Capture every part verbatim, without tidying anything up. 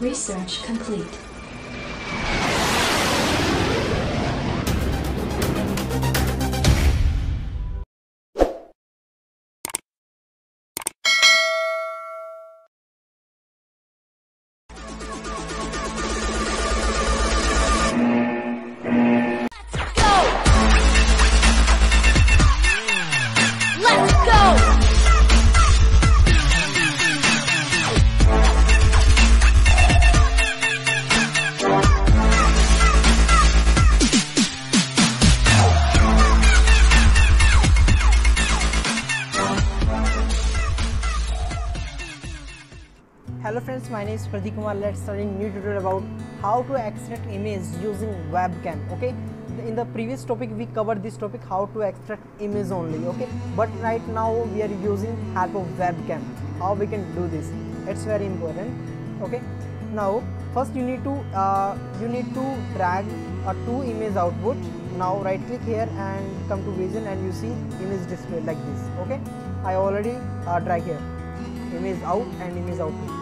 Research complete. Hello friends, my name is Pradeep Kumar. Let's start a new tutorial about how to extract image using webcam. Okay, in the previous topic we covered this topic, how to extract image only. Okay, but right now we are using help of webcam. How we can do this? It's very important. Okay, now first you need to uh, you need to drag a uh, two image output. Now right click here and come to vision, and you see image display like this. Okay, I already uh, drag here image out and image output.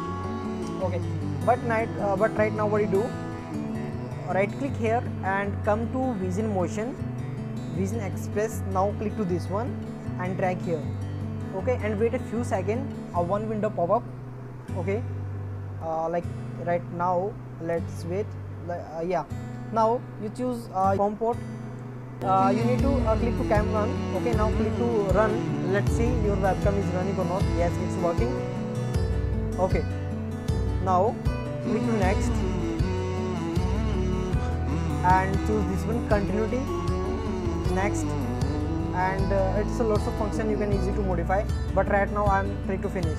Okay, but night uh, but right now what you do, right click here and come to vision motion, vision express. Now click to this one and drag here. Okay, and wait a few seconds, a uh, one window pop up. Okay, uh, like right now let's wait. Uh, yeah, now you choose uh, COM port. Uh, you need to uh, click to cam run. Okay, now click to run. Let's see your webcam is running or not. Yes, it's working. Okay, now click to next and choose this one, continuity, next, and uh, it's a lots of function you can easy to modify, but right now I am free to finish.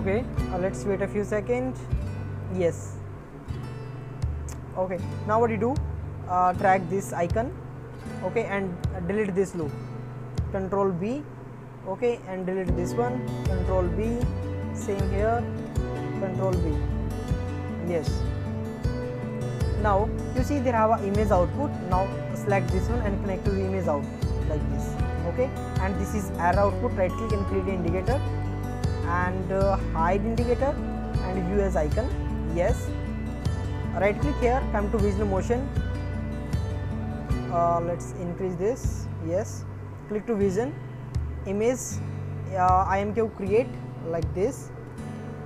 Okay, uh, let's wait a few seconds. Yes. Okay, now what you do, uh, drag this icon, okay, and delete this loop, control B. Okay, and delete this one, control B, same here, control B. Yes, now you see there have a image output. Now select this one and connect to the image out like this. Okay, and this is error output. Right click and create indicator and uh, hide indicator and view as icon. Yes, right click here, come to visual motion, uh, let's increase this. Yes, click to vision image, uh, I M Q create like this.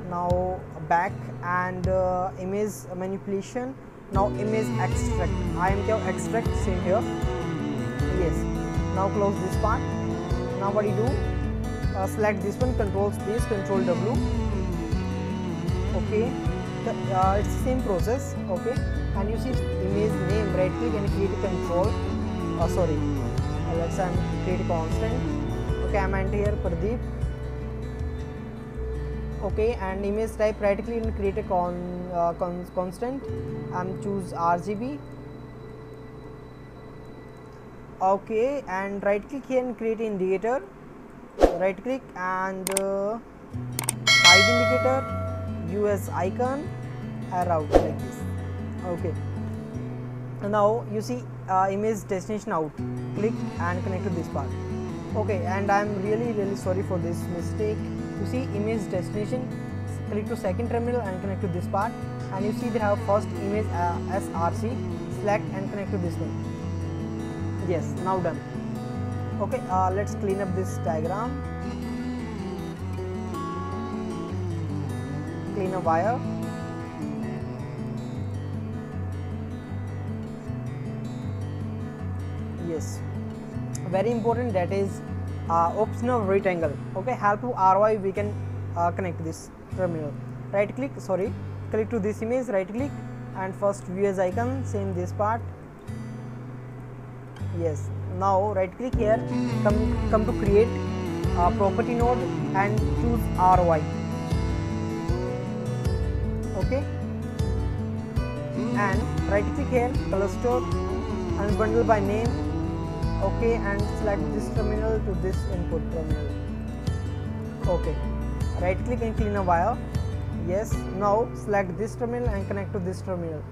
Now back and uh, image manipulation, now image extract, I M Q extract, same here. Yes, now close this part. Now what you do, uh, select this one, control space, control W. okay, the, uh, it's the same process. Okay, and you see image name, right click and create a control, uh, sorry uh, let's um, create a constant. Okay, I'm at here Pradeep. Okay, and image type, right click and create a con, uh, con constant. I'm choose R G B. Okay, and right click here and create indicator. Right click and uh, hide indicator. U S icon. Arrow out like this. Okay. Now you see uh, image destination out. Click and connect to this part. Okay, and I am really really sorry for this mistake. You see image destination, click to second terminal and connect to this part, and you see they have first image uh, S R C, select and connect to this one. Yes, now done. Okay, uh, let's clean up this diagram, clean a wire. Yes, very important, that is uh, optional rectangle. Okay, help to R O I we can uh, connect this terminal. Right click, sorry, click to this image, right click and first view as icon, same this part. Yes, now right click here, come come to create a property node and choose R O I. Okay, and right click here, cluster and bundle by name. Okay, and select this terminal to this input terminal. Okay, right click and clean a wire. Yes, now select this terminal and connect to this terminal.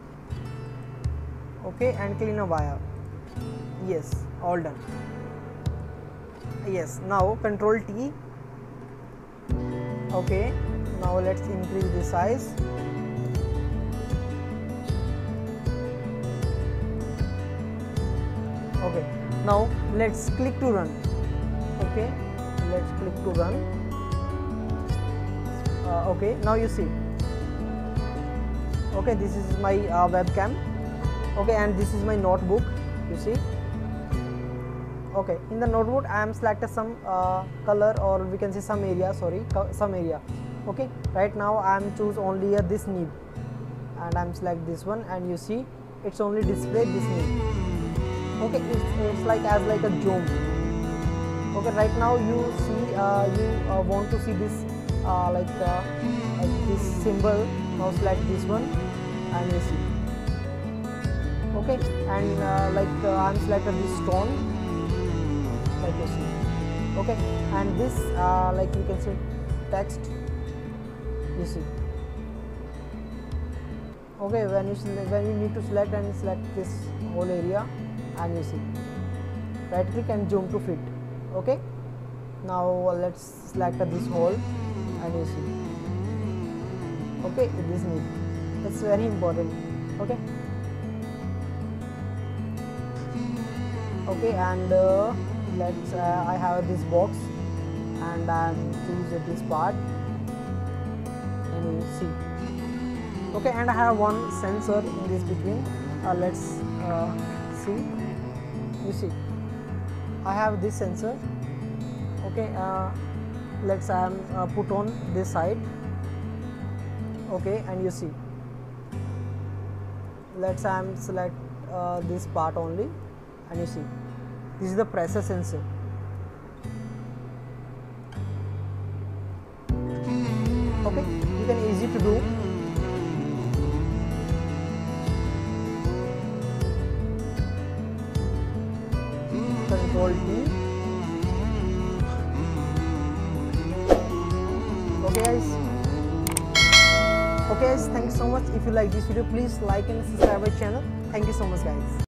Okay, and clean a wire. Yes, all done. Yes, now control T. Okay, Now let's increase the size. Okay, now let's click to run. Okay, let's click to run. Uh, okay, now you see. Okay, this is my uh, webcam. Okay, and this is my notebook. You see. Okay, in the notebook I am selected some uh, color, or we can say some area. Sorry, some area. Okay, right now I am choose only uh, this nib, and I am select this one, and you see it's only display this nib. Okay, it's, it's like as like a zoom. Okay, right now you see uh, you uh, want to see this uh, like, uh, like this symbol. Now select this one, and you see. Okay, and uh, like uh, I am selected this stone, like you see. Okay, and this uh, like you can see text. You see. Okay, when you when you need to select and select this whole area, and you see. Right click and zoom to fit. Okay. Now let's select this whole, and you see. Okay, this need. It's very important. Okay. Okay, and uh, let's. Uh, I have this box, and I'm choose this part. See. Okay, and I have one sensor in this between. Uh, let's uh, see. You see, I have this sensor. Okay, uh, let's I am uh, put on this side. Okay, and you see. Let's I am select uh, this part only, and you see. This is the pressure sensor. Okay. Can easy to do. Control T. Okay guys. Okay guys, thank you so much. If you like this video, please like and subscribe our channel. Thank you so much guys.